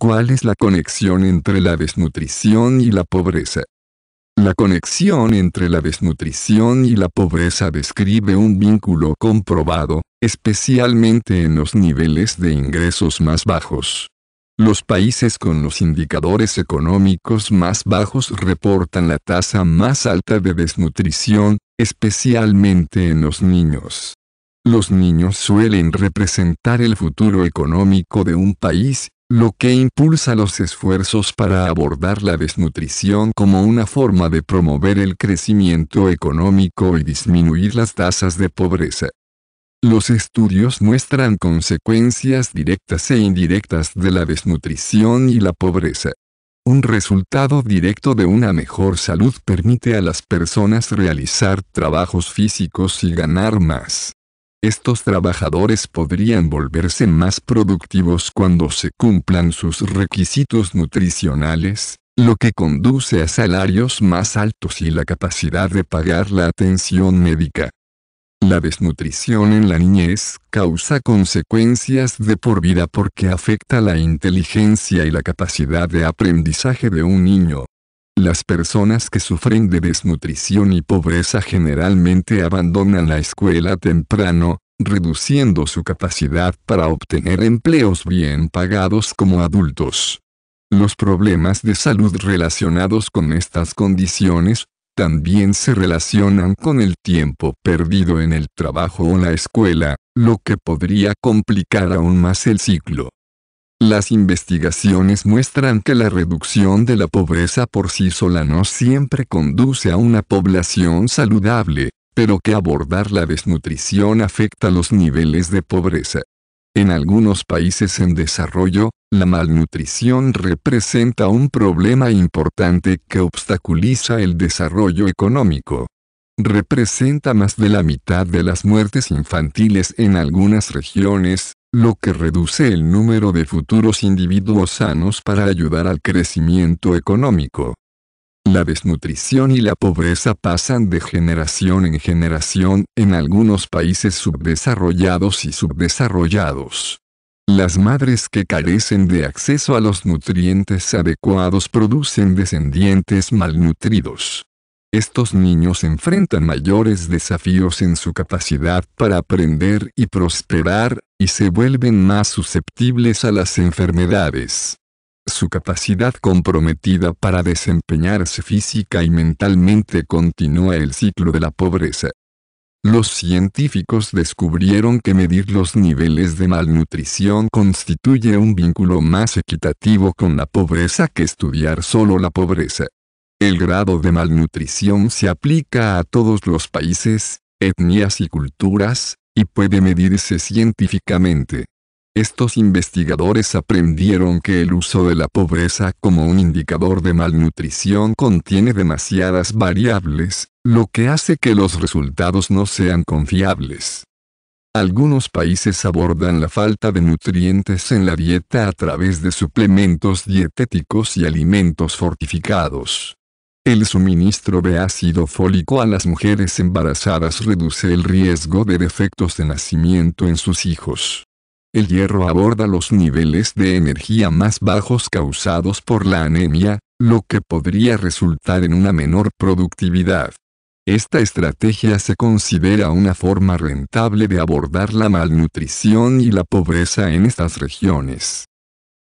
¿Cuál es la conexión entre la desnutrición y la pobreza? La conexión entre la desnutrición y la pobreza describe un vínculo comprobado, especialmente en los niveles de ingresos más bajos. Los países con los indicadores económicos más bajos reportan la tasa más alta de desnutrición, especialmente en los niños. Los niños suelen representar el futuro económico de un país, lo que impulsa los esfuerzos para abordar la desnutrición como una forma de promover el crecimiento económico y disminuir las tasas de pobreza. Los estudios muestran consecuencias directas e indirectas de la desnutrición y la pobreza. Un resultado directo de una mejor salud permite a las personas realizar trabajos físicos y ganar más. Estos trabajadores podrían volverse más productivos cuando se cumplan sus requisitos nutricionales, lo que conduce a salarios más altos y la capacidad de pagar la atención médica. La desnutrición en la niñez causa consecuencias de por vida porque afecta la inteligencia y la capacidad de aprendizaje de un niño. Las personas que sufren de desnutrición y pobreza generalmente abandonan la escuela temprano, reduciendo su capacidad para obtener empleos bien pagados como adultos. Los problemas de salud relacionados con estas condiciones también se relacionan con el tiempo perdido en el trabajo o la escuela, lo que podría complicar aún más el ciclo. Las investigaciones muestran que la reducción de la pobreza por sí sola no siempre conduce a una población saludable, pero que abordar la desnutrición afecta los niveles de pobreza. En algunos países en desarrollo, la malnutrición representa un problema importante que obstaculiza el desarrollo económico. Representa más de la mitad de las muertes infantiles en algunas regiones, lo que reduce el número de futuros individuos sanos para ayudar al crecimiento económico. La desnutrición y la pobreza pasan de generación en generación en algunos países subdesarrollados y subdesarrollados. Las madres que carecen de acceso a los nutrientes adecuados producen descendientes malnutridos. Estos niños enfrentan mayores desafíos en su capacidad para aprender y prosperar, y se vuelven más susceptibles a las enfermedades. Su capacidad comprometida para desempeñarse física y mentalmente continúa el ciclo de la pobreza. Los científicos descubrieron que medir los niveles de malnutrición constituye un vínculo más equitativo con la pobreza que estudiar solo la pobreza. El grado de malnutrición se aplica a todos los países, etnias y culturas, y puede medirse científicamente. Estos investigadores aprendieron que el uso de la pobreza como un indicador de malnutrición contiene demasiadas variables, lo que hace que los resultados no sean confiables. Algunos países abordan la falta de nutrientes en la dieta a través de suplementos dietéticos y alimentos fortificados. El suministro de ácido fólico a las mujeres embarazadas reduce el riesgo de defectos de nacimiento en sus hijos. El hierro aborda los niveles de energía más bajos causados por la anemia, lo que podría resultar en una menor productividad. Esta estrategia se considera una forma rentable de abordar la malnutrición y la pobreza en estas regiones.